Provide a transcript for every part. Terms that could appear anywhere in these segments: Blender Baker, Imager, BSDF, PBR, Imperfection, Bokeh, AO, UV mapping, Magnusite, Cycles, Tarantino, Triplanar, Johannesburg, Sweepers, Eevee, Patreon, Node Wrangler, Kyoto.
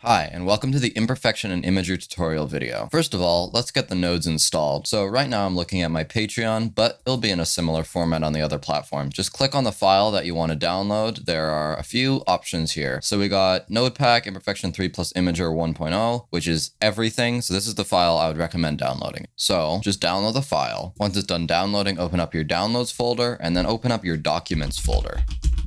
Hi, and welcome to the Imperfection and Imager tutorial video. First of all, let's get the nodes installed. So right now I'm looking at my Patreon, but it'll be in a similar format on the other platform. Just click on the file that you want to download. There are a few options here. So we got Node Pack, Imperfection 3 plus Imager 1.0, which is everything. So this is the file I would recommend downloading. So just download the file. Once it's done downloading, open up your downloads folder and then open up your documents folder.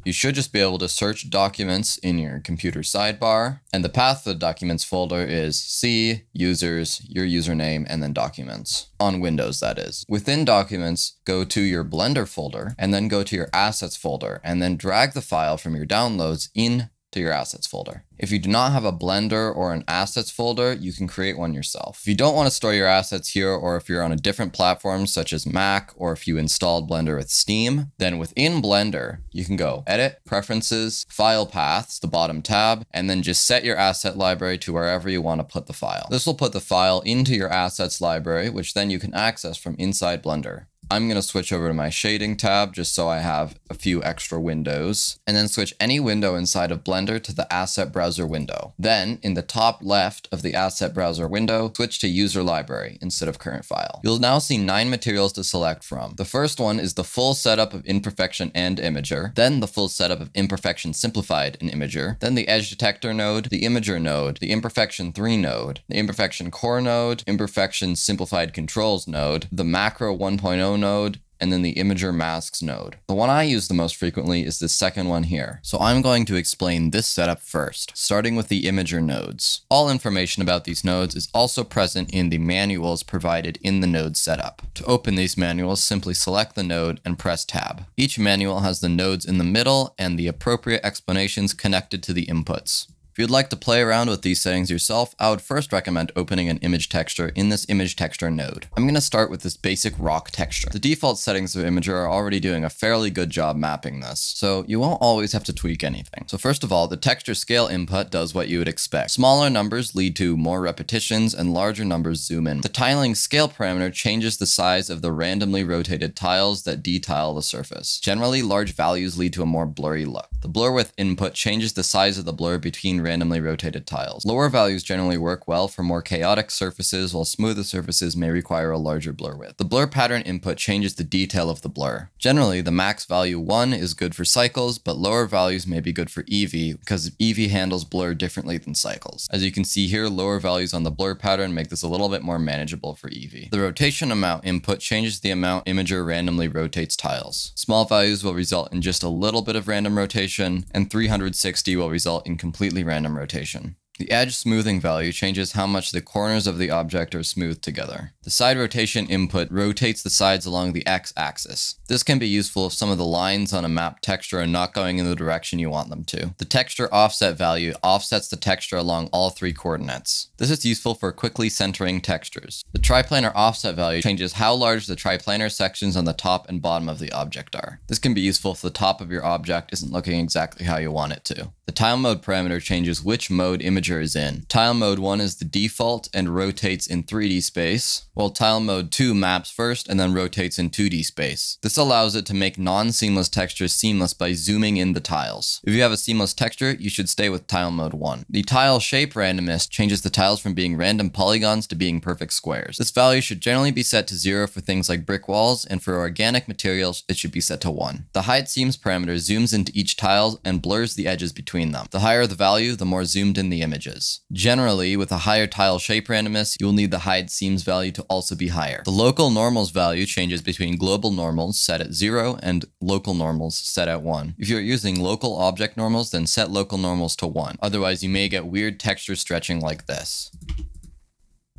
You should just be able to search documents in your computer sidebar, and the path to the documents folder is C, users, your username, and then documents. On Windows, that is. Within documents, go to your Blender folder, and then go to your assets folder, and then drag the file from your downloads in to your assets folder. If you do not have a Blender or an assets folder, you can create one yourself. If you don't want to store your assets here, or if you're on a different platform such as Mac, or if you installed Blender with Steam, then within Blender, you can go Edit, Preferences, File Paths, the bottom tab, and then just set your asset library to wherever you want to put the file. This will put the file into your assets library, which then you can access from inside Blender. I'm going to switch over to my shading tab just so I have a few extra windows, and then switch any window inside of Blender to the asset browser window. Then in the top left of the asset browser window, switch to user library instead of current file. You'll now see 9 materials to select from. The first one is the full setup of Imperfection and Imager, then the full setup of Imperfection Simplified and Imager, then the Edge Detector node, the Imager node, the Imperfection 3 node, the Imperfection Core node, Imperfection Simplified Controls node, the Macro 1.0 node, and then the Imager Masks node. The one I use the most frequently is this second one here. So I'm going to explain this setup first, starting with the Imager nodes. All information about these nodes is also present in the manuals provided in the node setup. To open these manuals, simply select the node and press tab. Each manual has the nodes in the middle and the appropriate explanations connected to the inputs. If you'd like to play around with these settings yourself, I would first recommend opening an image texture in this image texture node. I'm going to start with this basic rock texture. The default settings of Imager are already doing a fairly good job mapping this, so you won't always have to tweak anything. So first of all, the texture scale input does what you would expect. Smaller numbers lead to more repetitions and larger numbers zoom in. The tiling scale parameter changes the size of the randomly rotated tiles that detile the surface. Generally, large values lead to a more blurry look. The blur width input changes the size of the blur between randomly rotated tiles. Lower values generally work well for more chaotic surfaces, while smoother surfaces may require a larger blur width. The blur pattern input changes the detail of the blur. Generally, the max value 1 is good for Cycles, but lower values may be good for Eevee because Eevee handles blur differently than Cycles. As you can see here, lower values on the blur pattern make this a little bit more manageable for Eevee. The rotation amount input changes the amount Imager randomly rotates tiles. Small values will result in just a little bit of random rotation, and 360 will result in completely random rotation. The edge smoothing value changes how much the corners of the object are smoothed together. The side rotation input rotates the sides along the x-axis. This can be useful if some of the lines on a map texture are not going in the direction you want them to. The texture offset value offsets the texture along all 3 coordinates. This is useful for quickly centering textures. The triplanar offset value changes how large the triplanar sections on the top and bottom of the object are. This can be useful if the top of your object isn't looking exactly how you want it to. The tile mode parameter changes which mode Imager is in. Tile mode 1 is the default and rotates in 3D space, while tile mode 2 maps first and then rotates in 2D space. This allows it to make non-seamless textures seamless by zooming in the tiles. If you have a seamless texture, you should stay with tile mode 1. The tile shape randomness changes the tiles from being random polygons to being perfect squares. This value should generally be set to 0 for things like brick walls, and for organic materials, it should be set to 1. The hide seams parameter zooms into each tile and blurs the edges between them. The higher the value, the more zoomed in the image. Generally, with a higher tile shape randomness, you'll need the hide seams value to also be higher. The local normals value changes between global normals set at 0 and local normals set at 1. If you're using local object normals, then set local normals to 1. Otherwise, you may get weird texture stretching like this.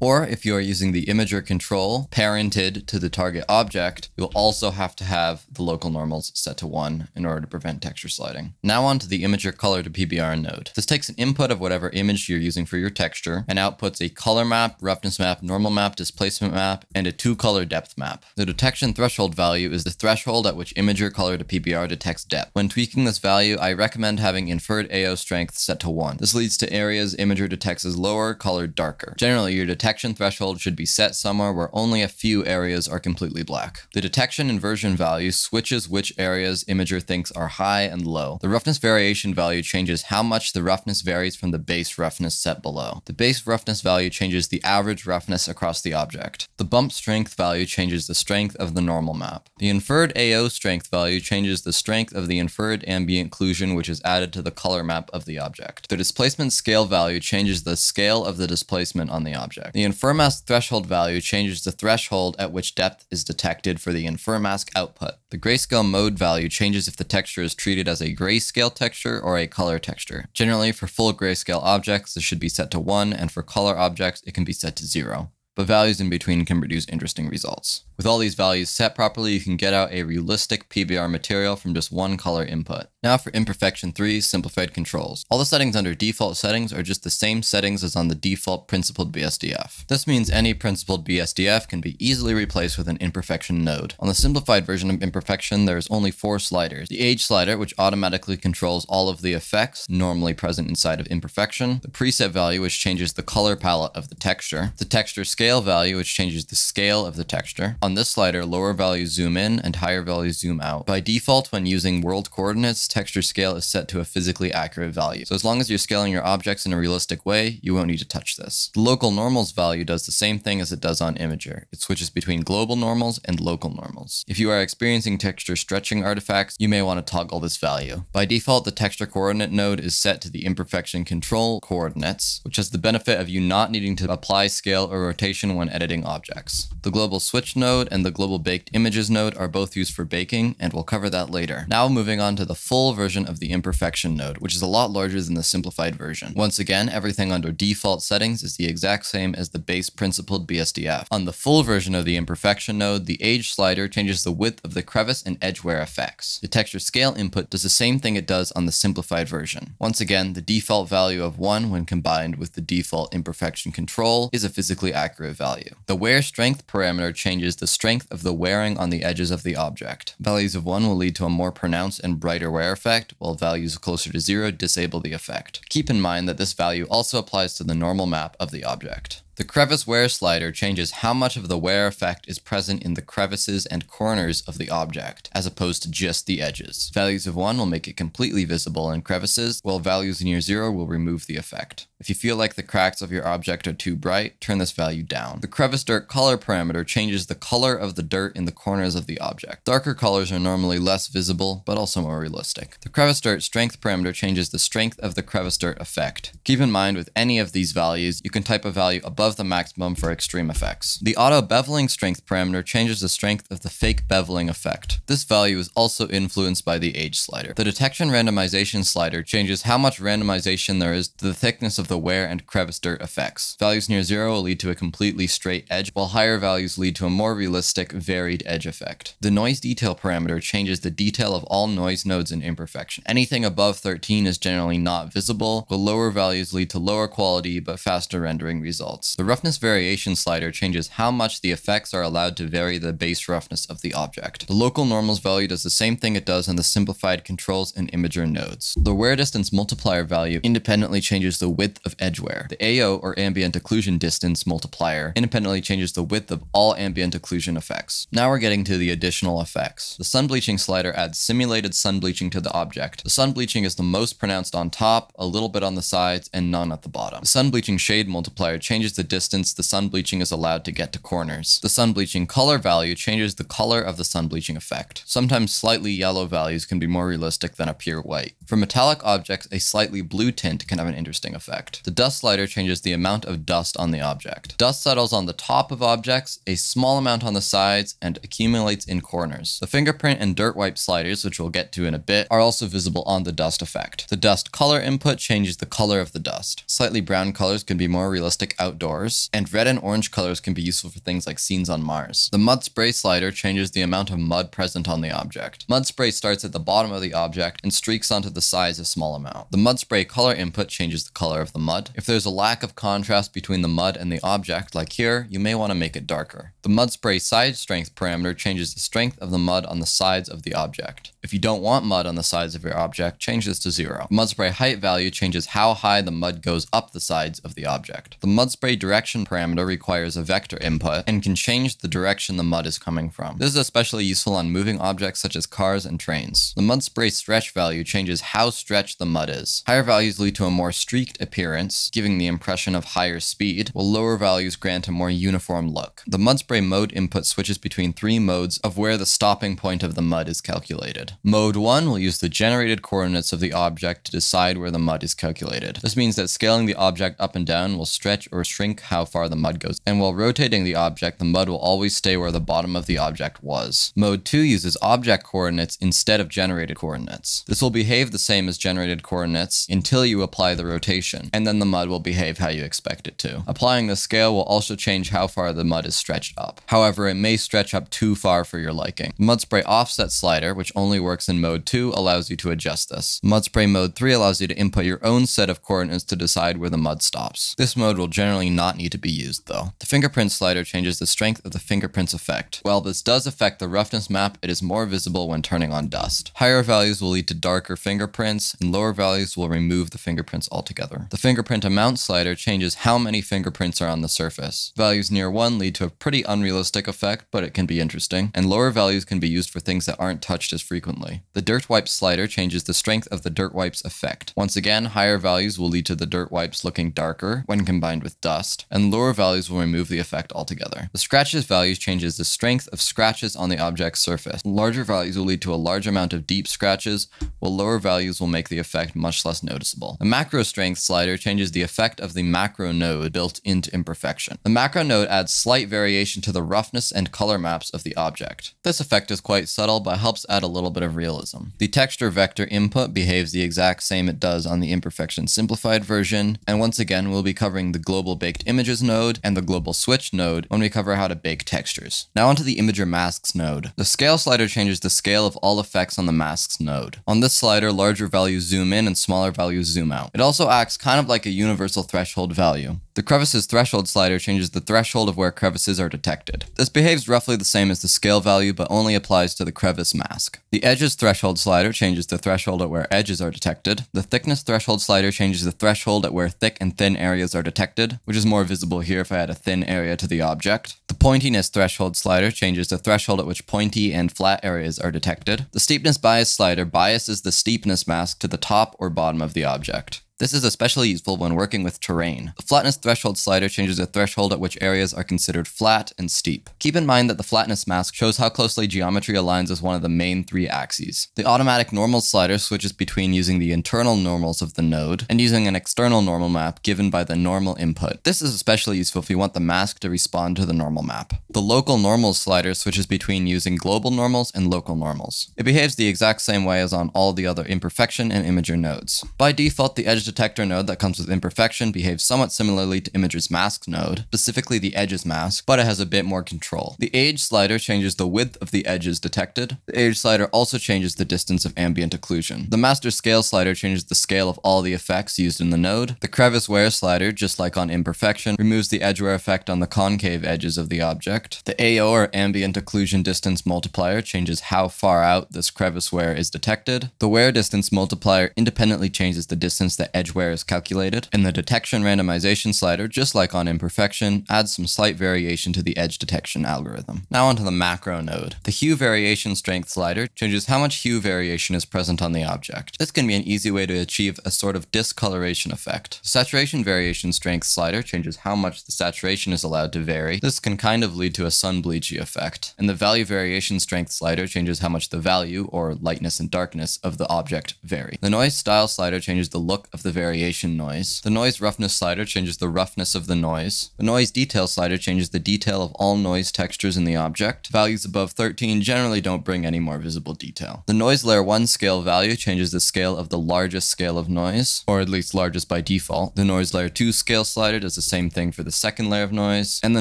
Or if you are using the Imager control parented to the target object, you'll also have to have the local normals set to 1 in order to prevent texture sliding. Now on to the Imager color to PBR node. This takes an input of whatever image you're using for your texture and outputs a color map, roughness map, normal map, displacement map, and a 2-color depth map. The detection threshold value is the threshold at which Imager color to PBR detects depth. When tweaking this value, I recommend having inferred AO strength set to 1. This leads to areas Imager detects as lower, colored darker. Generally, your detection detection threshold should be set somewhere where only a few areas are completely black. The detection inversion value switches which areas Imager thinks are high and low. The roughness variation value changes how much the roughness varies from the base roughness set below. The base roughness value changes the average roughness across the object. The bump strength value changes the strength of the normal map. The inferred AO strength value changes the strength of the inferred ambient occlusion, which is added to the color map of the object. The displacement scale value changes the scale of the displacement on the object. The infer mask threshold value changes the threshold at which depth is detected for the infer mask output. The grayscale mode value changes if the texture is treated as a grayscale texture or a color texture. Generally, for full grayscale objects, this should be set to 1, and for color objects, it can be set to 0. But values in between can produce interesting results. With all these values set properly, you can get out a realistic PBR material from just one color input. Now for Imperfection 3, simplified controls. All the settings under default settings are just the same settings as on the default principled BSDF. This means any principled BSDF can be easily replaced with an imperfection node. On the simplified version of Imperfection, there is only 4 sliders. The Age slider, which automatically controls all of the effects normally present inside of Imperfection. The Preset value, which changes the color palette of the texture. The Texture Scale value, which changes the scale of the texture. On this slider, lower values zoom in and higher values zoom out. By default, when using world coordinates, texture scale is set to a physically accurate value. So as long as you're scaling your objects in a realistic way, you won't need to touch this. The local normals value does the same thing as it does on Imager. It switches between global normals and local normals. If you are experiencing texture stretching artifacts, you may want to toggle this value. By default, the texture coordinate node is set to the imperfection control coordinates, which has the benefit of you not needing to apply scale or rotation when editing objects. The global switch node and the global baked images node are both used for baking, and we'll cover that later. Now moving on to the full version of the imperfection node, which is a lot larger than the simplified version. Once again, everything under default settings is the exact same as the base principled BSDF. On the full version of the imperfection node, the age slider changes the width of the crevice and edge wear effects. The texture scale input does the same thing it does on the simplified version. Once again, the default value of 1 when combined with the default imperfection control is a physically accurate value. The wear strength parameter changes the strength of the wearing on the edges of the object. Values of 1 will lead to a more pronounced and brighter wear effect, while values closer to 0 disable the effect. Keep in mind that this value also applies to the normal map of the object. The crevice wear slider changes how much of the wear effect is present in the crevices and corners of the object, as opposed to just the edges. Values of 1 will make it completely visible in crevices, while values near 0 will remove the effect. If you feel like the cracks of your object are too bright, turn this value down. The crevice dirt color parameter changes the color of the dirt in the corners of the object. Darker colors are normally less visible, but also more realistic. The crevice dirt strength parameter changes the strength of the crevice dirt effect. Keep in mind with any of these values, you can type a value above the maximum for extreme effects. The auto beveling strength parameter changes the strength of the fake beveling effect. This value is also influenced by the age slider. The detection randomization slider changes how much randomization there is to the thickness of the wear and crevice dirt effects. Values near 0 will lead to a completely straight edge, while higher values lead to a more realistic, varied edge effect. The noise detail parameter changes the detail of all noise nodes in imperfection. Anything above 13 is generally not visible, while lower values lead to lower quality but faster rendering results. The roughness variation slider changes how much the effects are allowed to vary the base roughness of the object. The local normals value does the same thing it does on the simplified controls and imager nodes. The wear distance multiplier value independently changes the width of edge wear. The AO, or ambient occlusion distance multiplier, independently changes the width of all ambient occlusion effects. Now we're getting to the additional effects. The sun bleaching slider adds simulated sun bleaching to the object. The sun bleaching is the most pronounced on top, a little bit on the sides, and none at the bottom. The sun bleaching shade multiplier changes the distance the sun bleaching is allowed to get to corners. The sun bleaching color value changes the color of the sun bleaching effect. Sometimes slightly yellow values can be more realistic than a pure white. For metallic objects, a slightly blue tint can have an interesting effect. The dust slider changes the amount of dust on the object. Dust settles on the top of objects, a small amount on the sides, and accumulates in corners. The fingerprint and dirt wipe sliders, which we'll get to in a bit, are also visible on the dust effect. The dust color input changes the color of the dust. Slightly brown colors can be more realistic outdoors, and red and orange colors can be useful for things like scenes on Mars. The mud spray slider changes the amount of mud present on the object. Mud spray starts at the bottom of the object and streaks onto the sides a small amount. The mud spray color input changes the color of the mud. If there's a lack of contrast between the mud and the object, like here, you may want to make it darker. The mud spray side strength parameter changes the strength of the mud on the sides of the object. If you don't want mud on the sides of your object, change this to 0. The mud spray height value changes how high the mud goes up the sides of the object. The mud spray direction parameter requires a vector input and can change the direction the mud is coming from. This is especially useful on moving objects such as cars and trains. The mud spray stretch value changes how stretched the mud is. Higher values lead to a more streaked appearance, giving the impression of higher speed, while lower values grant a more uniform look. The mud spray mode input switches between three modes of where the stopping point of the mud is calculated. Mode 1 will use the generated coordinates of the object to decide where the mud is calculated. This means that scaling the object up and down will stretch or shrink how far the mud goes, and while rotating the object, the mud will always stay where the bottom of the object was. Mode 2 uses object coordinates instead of generated coordinates. This will behave the same as generated coordinates until you apply the rotation, and then the mud will behave how you expect it to. Applying the scale will also change how far the mud is stretched up. However, it may stretch up too far for your liking. The mud spray offset slider, which only works in mode 2, allows you to adjust this. Mud spray mode 3 allows you to input your own set of coordinates to decide where the mud stops. This mode will generally not need to be used though. The fingerprint slider changes the strength of the fingerprints effect. While this does affect the roughness map, it is more visible when turning on dust. Higher values will lead to darker fingerprints, and lower values will remove the fingerprints altogether. The fingerprint amount slider changes how many fingerprints are on the surface. Values near 1 lead to a pretty unrealistic effect, but it can be interesting, and lower values can be used for things that aren't touched as frequently. The dirt wipe slider changes the strength of the dirt wipes effect. Once again, higher values will lead to the dirt wipes looking darker when combined with dust, and lower values will remove the effect altogether. The scratches value changes the strength of scratches on the object's surface. Larger values will lead to a large amount of deep scratches, while lower values will make the effect much less noticeable. The macro strength slider changes the effect of the macro node built into Imperfection. The macro node adds slight variation to the roughness and color maps of the object. This effect is quite subtle, but helps add a little bit of realism. The texture vector input behaves the exact same it does on the Imperfection simplified version, and once again we'll be covering the global baked images node and the global switch node when we cover how to bake textures. Now onto the Imager masks node. The scale slider changes the scale of all effects on the masks node. On this slider, larger values zoom in and smaller values zoom out. It also acts kind of like a universal threshold value. The crevices threshold slider changes the threshold of where crevices are detected. This behaves roughly the same as the scale value, but only applies to the crevice mask. The edges threshold slider changes the threshold at where edges are detected. The thickness threshold slider changes the threshold at where thick and thin areas are detected, which is more visible here if I add a thin area to the object. The pointiness threshold slider changes the threshold at which pointy and flat areas are detected. The steepness bias slider biases the steepness mask to the top or bottom of the object. This is especially useful when working with terrain. The flatness threshold slider changes the threshold at which areas are considered flat and steep. Keep in mind that the flatness mask shows how closely geometry aligns with one of the main three axes. The automatic normal slider switches between using the internal normals of the node and using an external normal map given by the normal input. This is especially useful if you want the mask to respond to the normal map. The local normals slider switches between using global normals and local normals. It behaves the exact same way as on all the other Imperfection and Imager nodes. By default, the edge detector node that comes with Imperfection behaves somewhat similarly to Imager's mask node, specifically the edges mask, but it has a bit more control. The age slider changes the width of the edges detected. The age slider also changes the distance of ambient occlusion. The master scale slider changes the scale of all the effects used in the node. The crevice wear slider, just like on Imperfection, removes the edge wear effect on the concave edges of the object. The AO, or ambient occlusion distance multiplier, changes how far out this crevice wear is detected. The wear distance multiplier independently changes the distance that edge wear is calculated, and the detection randomization slider, just like on Imperfection, adds some slight variation to the edge detection algorithm. Now onto the macro node. The hue variation strength slider changes how much hue variation is present on the object. This can be an easy way to achieve a sort of discoloration effect. The saturation variation strength slider changes how much the saturation is allowed to vary. This can kind of lead to a sun bleachy effect. And the value variation strength slider changes how much the value, or lightness and darkness, of the object vary. The noise style slider changes the look of the variation noise. The noise roughness slider changes the roughness of the noise. The noise detail slider changes the detail of all noise textures in the object. Values above 13 generally don't bring any more visible detail. The noise layer 1 scale value changes the scale of the largest scale of noise, or at least largest by default. The noise layer 2 scale slider does the same thing for the second layer of noise, and the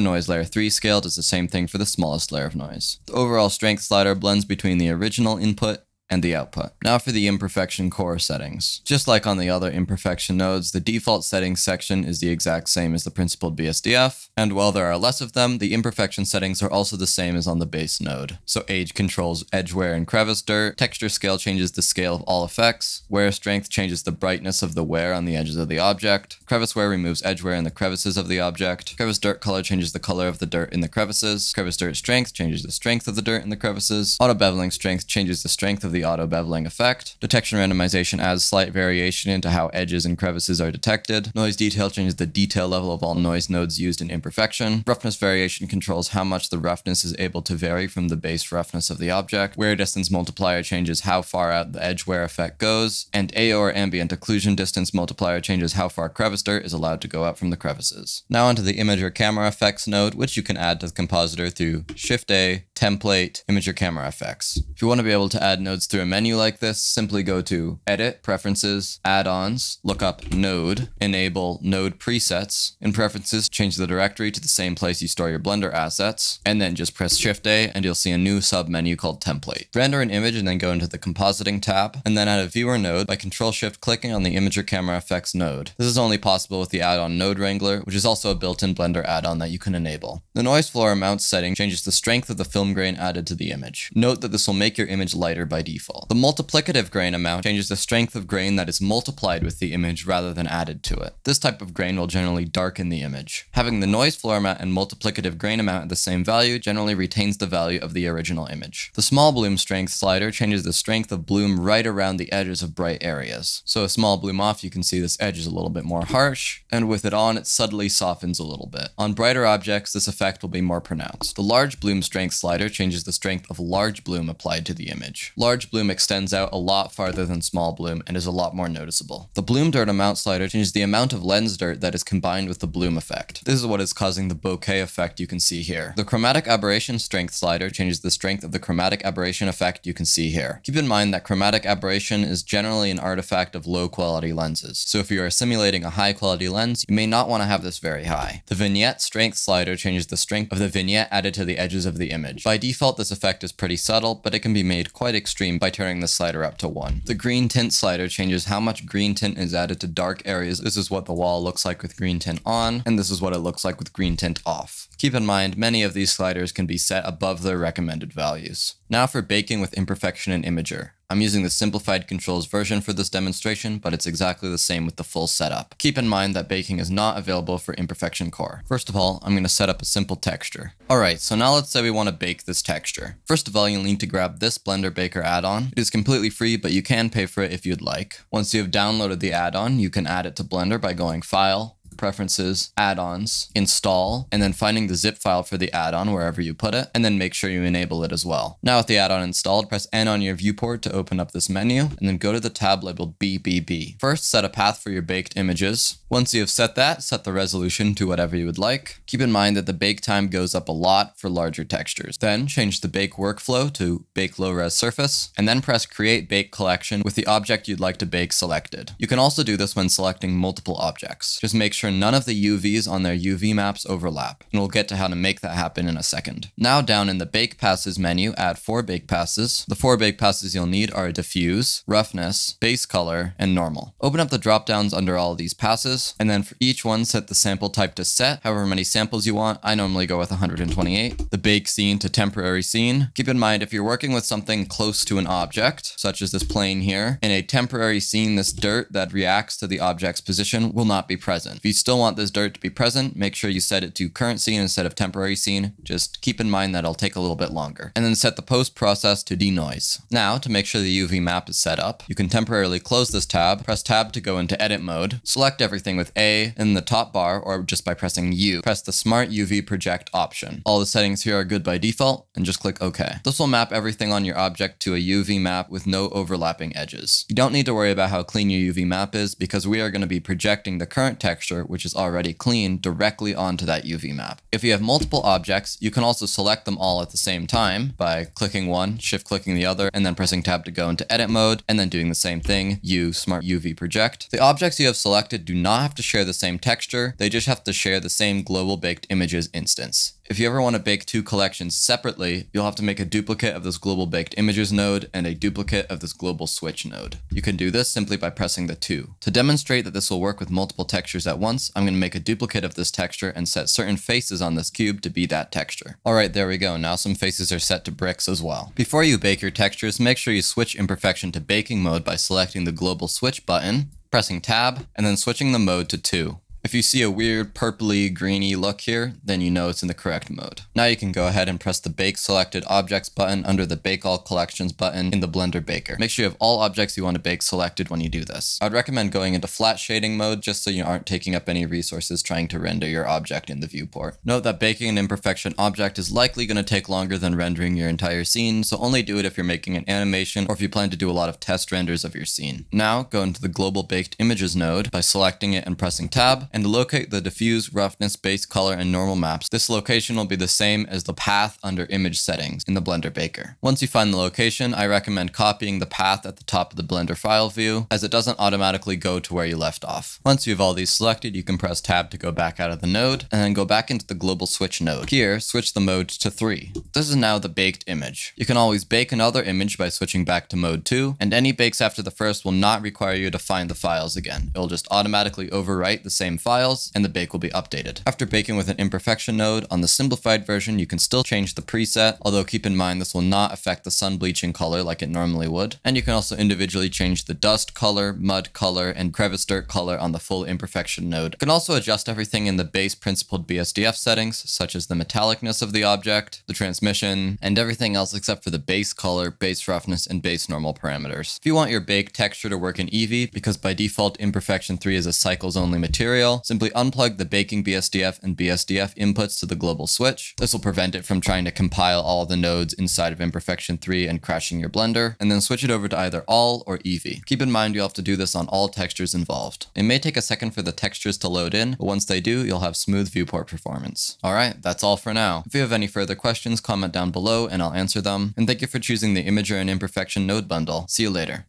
noise layer 3 scale does the same thing for the smallest layer of noise. The overall strength slider blends between the original input and the output. Now for the imperfection core settings. Just like on the other imperfection nodes, the default settings section is the exact same as the principled BSDF, and while there are less of them, the imperfection settings are also the same as on the base node. So age controls edge wear and crevice dirt, texture scale changes the scale of all effects, wear strength changes the brightness of the wear on the edges of the object, crevice wear removes edge wear in the crevices of the object, crevice dirt color changes the color of the dirt in the crevices, crevice dirt strength changes the strength of the dirt in the crevices, auto beveling strength changes the strength of the auto beveling effect, detection randomization adds slight variation into how edges and crevices are detected, noise detail changes the detail level of all noise nodes used in imperfection, roughness variation controls how much the roughness is able to vary from the base roughness of the object, wear distance multiplier changes how far out the edge wear effect goes, and AO or ambient occlusion distance multiplier changes how far crevice dirt is allowed to go out from the crevices. Now onto the Imager camera effects node, which you can add to the compositor through Shift A, Template, Imager camera effects. If you want to be able to add nodes through a menu like this, simply go to Edit, Preferences, Add-ons, look up Node, enable Node Presets. In Preferences, change the directory to the same place you store your Blender assets, and then just press Shift A and you'll see a new sub-menu called Template. Render an image and then go into the Compositing tab, and then add a Viewer node by Control-Shift clicking on the Imager Camera Effects node. This is only possible with the add-on Node Wrangler, which is also a built-in Blender add-on that you can enable. The Noise Floor Amount setting changes the strength of the film grain added to the image. Note that this will make your image lighter by default. The multiplicative grain amount changes the strength of grain that is multiplied with the image rather than added to it. This type of grain will generally darken the image. Having the noise floor amount and multiplicative grain amount at the same value generally retains the value of the original image. The small bloom strength slider changes the strength of bloom right around the edges of bright areas. So a small bloom off, you can see this edge is a little bit more harsh, and with it on, it subtly softens a little bit. On brighter objects, this effect will be more pronounced. The large bloom strength slider changes the strength of large bloom applied to the image. Large bloom extends out a lot farther than small bloom and is a lot more noticeable. The bloom dirt amount slider changes the amount of lens dirt that is combined with the bloom effect. This is what is causing the bokeh effect you can see here. The chromatic aberration strength slider changes the strength of the chromatic aberration effect you can see here. Keep in mind that chromatic aberration is generally an artifact of low quality lenses, so if you are simulating a high quality lens, you may not want to have this very high. The vignette strength slider changes the strength of the vignette added to the edges of the image. By default, this effect is pretty subtle, but it can be made quite extreme by turning the slider up to 1. The green tint slider changes how much green tint is added to dark areas. This is what the wall looks like with green tint on, and this is what it looks like with green tint off. Keep in mind, many of these sliders can be set above their recommended values. Now for baking with imperfection in Imager. I'm using the simplified controls version for this demonstration, but it's exactly the same with the full setup. Keep in mind that baking is not available for imperfection core. First of all, I'm going to set up a simple texture. Alright, so now let's say we want to bake this texture. First of all, you'll need to grab this Blender Baker add-on. It is completely free, but you can pay for it if you'd like. Once you have downloaded the add-on, you can add it to Blender by going File, Preferences, Add-ons, Install, and then finding the zip file for the add-on wherever you put it, and then make sure you enable it as well. Now with the add-on installed, press N on your viewport to open up this menu, and then go to the tab labeled BBB. First, set a path for your baked images. Once you have set that, set the resolution to whatever you would like. Keep in mind that the bake time goes up a lot for larger textures. Then change the bake workflow to bake low-res surface, and then press Create Bake Collection with the object you'd like to bake selected. You can also do this when selecting multiple objects. Just make sure none of the UVs on their UV maps overlap, and we'll get to how to make that happen in a second. Now down in the Bake Passes menu, add 4 Bake Passes. The 4 Bake Passes you'll need are Diffuse, Roughness, Base Color, and Normal. Open up the drop-downs under all of these passes, and then for each one set the sample type to set, however many samples you want. I normally go with 128. The Bake Scene to Temporary Scene. Keep in mind, if you're working with something close to an object, such as this plane here, in a temporary scene, this dirt that reacts to the object's position will not be present. If you still want this dirt to be present, make sure you set it to current scene instead of temporary scene. Just keep in mind that'll take a little bit longer. And then set the post process to denoise. Now, to make sure the UV map is set up, you can temporarily close this tab, press tab to go into edit mode, select everything with A in the top bar, or just by pressing U. Press the smart UV project option. All the settings here are good by default, and just click OK. This will map everything on your object to a UV map with no overlapping edges. You don't need to worry about how clean your UV map is, because we are going to be projecting the current texture, which is already clean, directly onto that UV map. If you have multiple objects, you can also select them all at the same time by clicking one, shift clicking the other, and then pressing tab to go into edit mode, and then doing the same thing, U, smart UV project. The objects you have selected do not not have to share the same texture, they just have to share the same global baked images instance. If you ever want to bake two collections separately, you'll have to make a duplicate of this global baked images node and a duplicate of this global switch node. You can do this simply by pressing the 2. To demonstrate that this will work with multiple textures at once, I'm going to make a duplicate of this texture and set certain faces on this cube to be that texture. All right, there we go. Now some faces are set to bricks as well. Before you bake your textures, make sure you switch imperfection to baking mode by selecting the global switch button, pressing tab, and then switching the mode to 2. If you see a weird purpley greeny look here, then you know it's in the correct mode. Now you can go ahead and press the Bake Selected Objects button under the Bake All Collections button in the Blender Baker. Make sure you have all objects you want to bake selected when you do this. I'd recommend going into flat shading mode just so you aren't taking up any resources trying to render your object in the viewport. Note that baking an imperfection object is likely going to take longer than rendering your entire scene, so only do it if you're making an animation or if you plan to do a lot of test renders of your scene. Now go into the Global Baked Images node by selecting it and pressing Tab, and to locate the diffuse, roughness, base color, and normal maps, this location will be the same as the path under image settings in the Blender Baker. Once you find the location, I recommend copying the path at the top of the Blender file view, as it doesn't automatically go to where you left off. Once you have all these selected, you can press tab to go back out of the node, and then go back into the global switch node. Here, switch the mode to 3. This is now the baked image. You can always bake another image by switching back to mode 2, and any bakes after the first will not require you to find the files again. It'll just automatically overwrite the same files, and the bake will be updated. After baking with an imperfection node, on the simplified version, you can still change the preset, although keep in mind this will not affect the sun bleaching color like it normally would. And you can also individually change the dust color, mud color, and crevice dirt color on the full imperfection node. You can also adjust everything in the base principled BSDF settings, such as the metallicness of the object, the transmission, and everything else except for the base color, base roughness, and base normal parameters. If you want your baked texture to work in Eevee, because by default imperfection 3 is a cycles only material, simply unplug the baking BSDF and BSDF inputs to the global switch. This will prevent it from trying to compile all the nodes inside of imperfection 3 and crashing your Blender, and then switch it over to either all or Eevee. Keep in mind you'll have to do this on all textures involved. It may take a second for the textures to load in, but once they do, you'll have smooth viewport performance. Alright, that's all for now. If you have any further questions, comment down below and I'll answer them. And thank you for choosing the Imager and Imperfection node bundle. See you later.